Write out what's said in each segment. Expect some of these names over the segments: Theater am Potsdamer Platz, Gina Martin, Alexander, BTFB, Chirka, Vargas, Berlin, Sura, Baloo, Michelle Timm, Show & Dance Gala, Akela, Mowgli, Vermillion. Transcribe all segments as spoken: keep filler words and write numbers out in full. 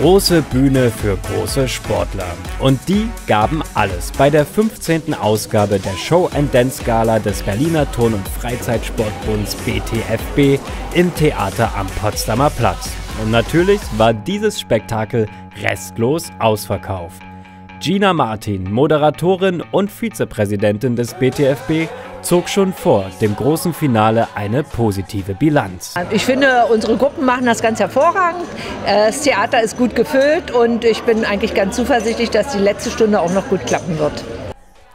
große Bühne für große Sportler. Und die gaben alles bei der fünfzehnten Ausgabe der Show and Dance Gala des Berliner Turn- und Freizeitsportbunds B T F B im Theater am Potsdamer Platz. Und natürlich war dieses Spektakel restlos ausverkauft. Gina Martin, Moderatorin und Vizepräsidentin des B T F B, zog schon vor dem großen Finale eine positive Bilanz. Ich finde, unsere Gruppen machen das ganz hervorragend. Das Theater ist gut gefüllt und ich bin eigentlich ganz zuversichtlich, dass die letzte Stunde auch noch gut klappen wird.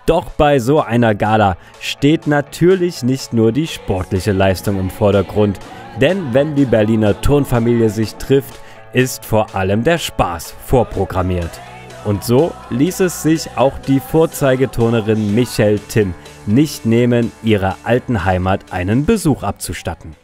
Doch bei so einer Gala steht natürlich nicht nur die sportliche Leistung im Vordergrund. Denn wenn die Berliner Turnfamilie sich trifft, ist vor allem der Spaß vorprogrammiert. Und so ließ es sich auch die Vorzeigeturnerin Michelle Timm nicht nehmen, ihrer alten Heimat einen Besuch abzustatten.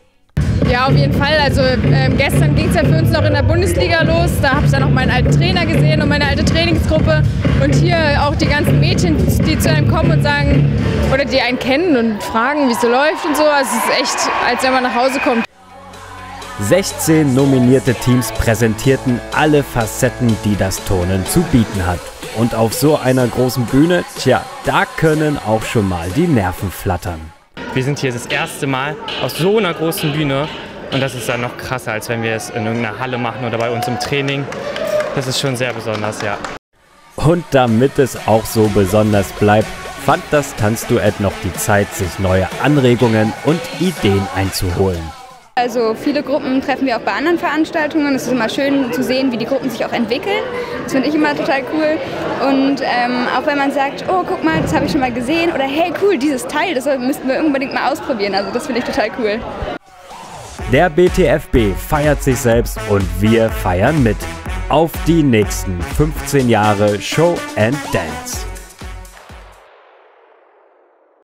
Ja, auf jeden Fall. Also ähm, gestern ging es ja für uns noch in der Bundesliga los. Da habe ich dann auch meinen alten Trainer gesehen und meine alte Trainingsgruppe. Und hier auch die ganzen Mädchen, die zu einem kommen und sagen, oder die einen kennen und fragen, wie es so läuft und so. Also es ist echt, als wenn man nach Hause kommt. sechzehn nominierte Teams präsentierten alle Facetten, die das Turnen zu bieten hat. Und auf so einer großen Bühne, tja, da können auch schon mal die Nerven flattern. Wir sind hier das erste Mal auf so einer großen Bühne und das ist dann noch krasser, als wenn wir es in irgendeiner Halle machen oder bei uns im Training. Das ist schon sehr besonders, ja. Und damit es auch so besonders bleibt, fand das Tanzduett noch die Zeit, sich neue Anregungen und Ideen einzuholen. Also viele Gruppen treffen wir auch bei anderen Veranstaltungen. Es ist immer schön zu sehen, wie die Gruppen sich auch entwickeln. Das finde ich immer total cool. Und ähm, auch wenn man sagt, oh guck mal, das habe ich schon mal gesehen. Oder hey cool, dieses Teil, das müssten wir unbedingt mal ausprobieren. Also das finde ich total cool. Der B T F B feiert sich selbst und wir feiern mit. Auf die nächsten fünfzehn Jahre Show and Dance.